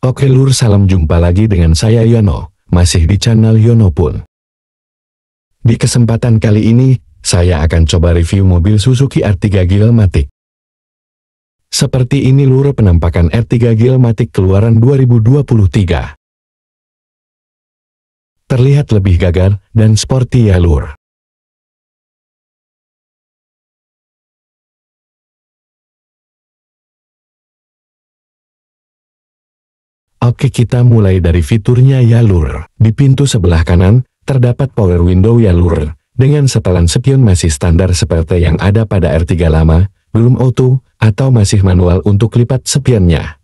Oke lur, salam jumpa lagi dengan saya Yono, masih di channel Yono Pun. Di kesempatan kali ini, saya akan coba review mobil Suzuki Ertiga Matic. Seperti ini lur penampakan Ertiga Matic keluaran 2023. Terlihat lebih gagah dan sporty ya lur. Oke, kita mulai dari fiturnya ya lur. Di pintu sebelah kanan, terdapat power window ya lur. Dengan setelan spion masih standar seperti yang ada pada Ertiga lama, belum auto, atau masih manual untuk lipat spionnya.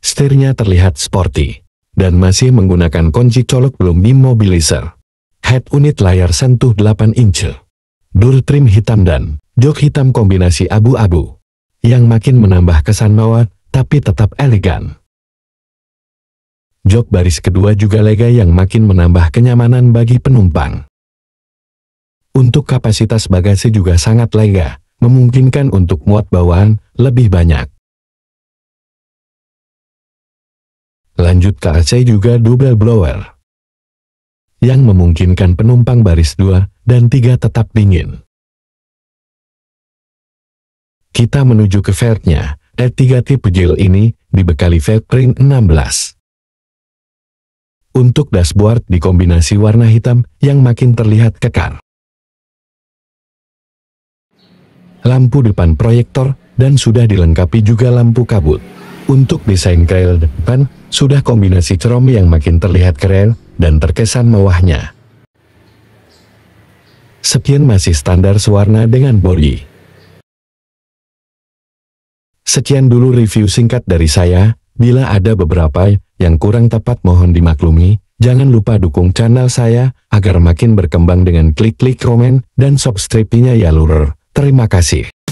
Setirnya terlihat sporty dan masih menggunakan kunci colok belum dimobilizer. Head unit layar sentuh 8 inci. Door trim hitam dan jok hitam kombinasi abu-abu, yang makin menambah kesan mewah, tapi tetap elegan. Jok baris kedua juga lega yang makin menambah kenyamanan bagi penumpang. Untuk kapasitas bagasi juga sangat lega, memungkinkan untuk muat bawaan lebih banyak. Lanjut ke AC juga double blower, yang memungkinkan penumpang baris 2 dan 3 tetap dingin. Kita menuju ke velgnya. Ertiga tipe Jil ini dibekali velg ring 16. Untuk dashboard dikombinasi warna hitam yang makin terlihat kekar. Lampu depan proyektor dan sudah dilengkapi juga lampu kabut. Untuk desain grille depan, sudah kombinasi chrome yang makin terlihat keren dan terkesan mewahnya. Spion masih standar sewarna dengan bodi. Sekian dulu review singkat dari saya. Bila ada beberapa yang kurang tepat mohon dimaklumi. Jangan lupa dukung channel saya agar makin berkembang dengan klik-klik komen dan subscribe-nya ya lur. Terima kasih.